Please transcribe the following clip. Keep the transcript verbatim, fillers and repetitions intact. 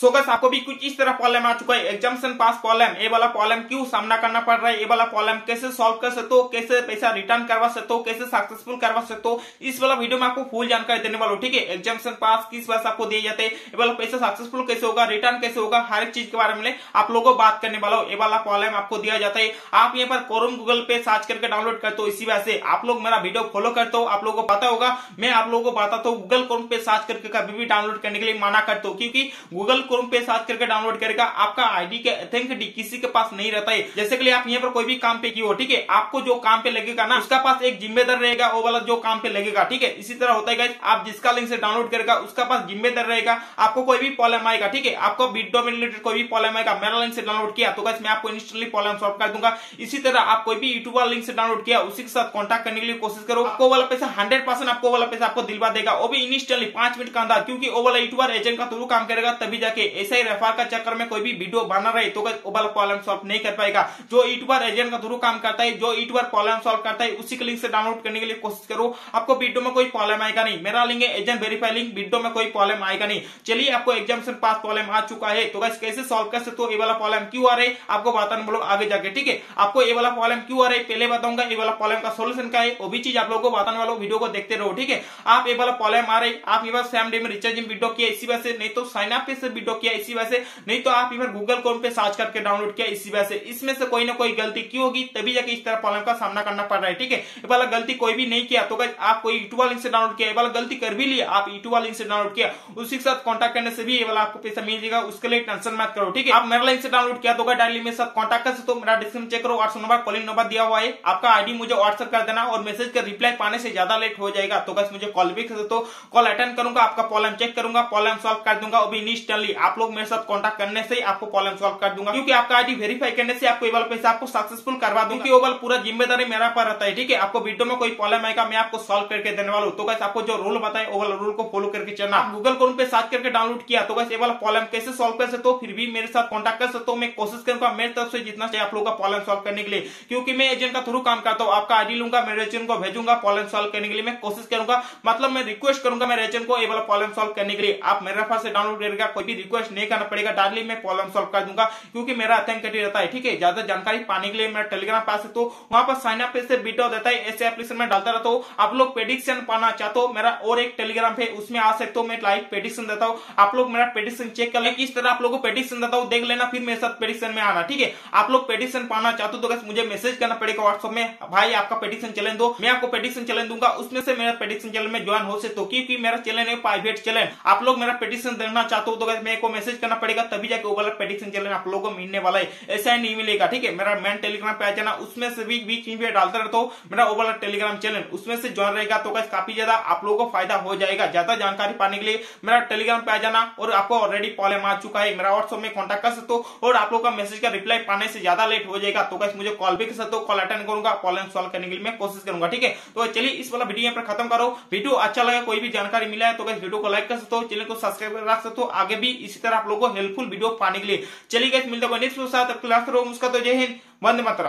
So guys आपको भी कुछ इस तरह प्रॉब्लम आ चुका है एग्जाम्पशन पास प्रॉब्लम। ये वाला प्रॉब्लम क्यों सामना करना पड़ रहा है, ये वाला प्रॉब्लम कैसे सॉल्व कर सकते हो, कैसे पैसा रिटर्न करवा सकते हो, कैसे सक्सेसफुल करवा सकते हो, इस वाला वीडियो में आपको फुल जानकारी देने वाला हूं। ठीक है, एग्जाम्पशन पास किस वजह से आपको दिए जाते हैं, ये वाला पैसा सक्सेसफुल कैसे होगा, रिटर्न कैसे होगा, हर एक चीज के बारे में आप लोगों को बात करने वाला हूं। ये वाला प्रॉब्लम आपको दिया जाता है, आप यहाँ पर क्रोम गूगल पे सर्च करके डाउनलोड करते हो। इसी वजह से आप लोग मेरा वीडियो फॉलो करते हो, आप लोगों को पता होगा मैं आप लोगों को बताता हूँ गूगल क्रोम पे सर्च करके कभी भी डाउनलोड करने के लिए मना करता हूँ, क्योंकि गूगल क्रोम पे सर्च करके डाउनलोड करेगा आपका आईडी के ऑथेंटिसिटी किसी के पास नहीं रहता है। जैसे कि आप यहाँ पर कोई भी काम पे की हो, ठीक है, आपको जो काम पे लगेगा ना उसका पास एक जिम्मेदार रहेगा, वो वाला जो काम पे लगेगा। ठीक है, इसी तरह होता है गाइस, आप जिसका लिंक से डाउनलोड करेगा उसका पास जिम्मेदार रहेगा, आपको कोई भी प्रॉब्लम आएगा। ठीक है, आपको बिटडॉट में रिलेटेड कोई भी प्रॉब्लम आएगा, मेरा लिंक से डाउनलोड किया तो गाइस मैं आपको इंस्टेंटली प्रॉब्लम सॉल्व कर दूंगा। इसी तरह आप कोई भी यूट्यूब वाला लिंक से डाउनलोड किया उसी के साथ कॉन्टेक्ट करने के लिए कोशिश करो, आपको वाला पैसा हंड्रेड परसेंट आपको वाला पैसा आपको दिलवा देगा, वो भी इंस्टेंटली पांच मिनट का अंदर, क्योंकि वो वाला यूट्यूबर एजेंट का थ्रू काम करेगा। तभी जाके ऐसा ही रेफर का चक्कर में कोई भी वीडियो बना रहे तो वो वाला प्रॉब्लम सॉल्व नहीं कर पाएगा। जो यूट्यूबर एजेंट का थ्रू काम करता है, जो यूट्यूबर प्रॉब्लम सॉल्व करता है, उसी के लिंक से डाउनलोड करने के लिए कोशिश करो, आपको वीडियो में कोई प्रॉब्लम आएगा नहीं। मेरा लिंक है एजेंट वेरीफाई लिंक, वीडियो में कोई प्रॉब्लम आएगा नहीं। चलिए, आपको एग्जाम्पशन पास प्रॉब्लम आ चुका है, तो गाइस कैसे सॉल्व कर सकते हो, ये वाला प्रॉब्लम क्यों आ रहा है आपको बताने बोलो आगे जाके। ठीक है, आपको ये वाला प्रॉब्लम क्यों आ रहा है पहले बताऊंगा, ये वाला प्रॉब्लम का सोल्यूशन क्या है वो भी चीज आप लोगों को बताने वाला, वीडियो को देखते रहो। ठीक है, आप ये वाला प्रॉब्लम आ रही आप ये सेम डे में रिचार्जिंग वीडियो किया इसी वजह से, नहीं तो साइन अप से वीडियो किया इसी वजह से, नहीं तो आप इधर गूगल क्रोम पे सर्च करके डाउनलोड किया इसी वजह से, इसमें से कोई ना कोई गलती की होगी, तभी जाके इस तरह प्रॉब्लम का सामना करना पड़ रहा है। ठीक है, ये वाला गलती कोई भी नहीं किया तो गाइस आप कोई यूट्यूब लिंक से डाउनलोड किया, ये वाला गलती कर भी लिया आप यूट्यूब लिंक से डाउनलोड किया, उसी के साथ कांटेक्ट करने से भी ये वाला आपको पैसा मिल जाएगा, उसके लिए टेंशन मत करो। ठीक है, आप मेरा लिंक से डाउनलोड किया तो गाइस डायरेक्टली मेरे साथ कांटेक्ट कर सकते हो, मेरा डिस्क्रिप्शन चेक करो, व्हाट्सएप नंबर कॉलिंग नंबर दिया हुआ है, आपका आईडी मुझे व्हाट्सएप कर देना और मैसेज का रिप्लाई पाने से ज्यादा लेट हो जाएगा तो गाइस मुझे कॉल भी कर सकते हो, कॉल अटेंड करूंगा, आपका प्रॉब्लम चेक करूंगा, प्रॉब्लम सॉल्व कर दूंगा, वो इंस्टेंटली आप लोग मेरे साथ कांटेक्ट करने से आपको प्रॉब्लम सॉल्व कर दूंगा, क्योंकि आपका आईडी वेरीफाई करने से आपको ये वाला पैसा आपको सक्सेसफुल करवा दूंगा, क्योंकि ये वाला पूरा जिम्मेदारी मेरा पर रहता है। ठीक है, आपको वीडियो में कोई प्रॉब्लम आएगा मैं आपको सॉल्व करके देने वाला हूं, तो गाइस आपको जो रूल बताए वो वाला रूल को फॉलो करके चलना। आप गूगल क्रोम पे सर्च करके डाउनलोड किया तो गाइस ये वाला प्रॉब्लम कैसे सॉल्व कर सकते हो, फिर भी मेरे साथ कांटेक्ट कर सकते हो, मैं कोशिश करूंगा मेरी तरफ से जितना चाहिए आप लोगों का प्रॉब्लम सॉल्व करने के लिए, क्योंकि मैं एजेंट का थ्रू काम करता हूं, आपका आईडी लूंगा, मेरे एजेंट को भेजूंगा प्रॉब्लम सॉल्व करने के लिए, मैं कोशिश करूंगा, मतलब मैं रिक्वेस्ट करूंगा मेरे एजेंट को ये वाला प्रॉब्लम सॉल्व करने के लिए, आप मेरे पास से डाउनलोड करेगा, कोई भी रिक्वेस्ट नहीं करना पड़ेगा, डायरेक्टली मैं प्रॉब्लम सॉल्व कर दूंगा, क्योंकि मेरा ऑथेंटिसिटी रहता है। ठीक है, ज्यादा जानकारी पाने के लिए मेरा टेलीग्राम पास है, तो वहां पर साइन अप से वीडियो देता है, ऐसे एप्लीकेशन में डालता रहता हूं, आप लोग प्रेडिक्शन पाना चाहते हो मेरा और एक टेलीग्राम पे उसमें आ सकते हो, मैं लाइव प्रेडिक्शन देता हूं, आप लोग मेरा प्रेडिक्शन चेक कर ले, किस तरह आप लोगों को प्रेडिक्शन देता हूं देख लेना, फिर मेरे साथ प्रेडिक्शन में आना। ठीक है, आप लोग प्रेडिक्शन पाना चाहते हो तो गाइस मुझे मैसेज करना पड़ेगा व्हाट्सएप में, भाई आपका प्रेडिक्शन चैलेंज दो, मैं आपको प्रेडिक्शन चैलेंज दूंगा, उसमें से मेरा प्रेडिक्शन चैलेंज में ज्वाइन हो सकते हो, क्योंकि मेरा चैलेंज है प्राइवेट चैलेंज, आप लोग मेरा प्रेडिक्शन देखना चाहते हो तो गाइस मेरे को मैसेज करना पड़ेगा, तभी जाके वो वाला प्रेडिक्शन चैलेंज आप लोगों को मिलने वाला है, ऐसा ही नहीं मिलेगा। ठीक है, मेरा मेन टेलीग्राम पे आ जाना, उसमें से भी बीच में डालता रहता हूं मेरा वो वाला टेलीग्राम चैनल, उसमें से ज्वाइन रहेगा तो गाइस काफी ज्यादा आप लोगों को फायदा हो जाएगा। ज्यादा जानकारी पाने के लिए मेरा टेलीग्राम पे आ जाना, और आपको ऑलरेडी प्रॉब्लम आ चुका है मेरा व्हाट्सएप में कॉन्टेक्ट कर सकते हो, और आप लोग का मैसेज का रिप्लाई पाने से ज्यादा लेट हो जाएगा तो गाइस मुझे कॉल भी कर सकते हो, कॉल अटेंड करूंगा, प्रॉब्लम सॉल्व करने के लिए मैं कोशिश करूंगा। ठीक है, तो चलिए इस वाला वीडियो यहाँ पर खत्म करो, वीडियो अच्छा लगा कोई भी जानकारी मिला है तो गाइस वीडियो को लाइक कर सकते हो, चैनल को सब्सक्राइब कर रख सकते हो, आगे भी इसी तरह आप लोगों को हेल्पफुल वीडियो पाने के लिए। चलिए गाइस मिलते हैं नेक्स्ट वीडियो के साथ, तब तक के लिए मुस्कुराते रहो। जय हिंद, वंदे मातरम।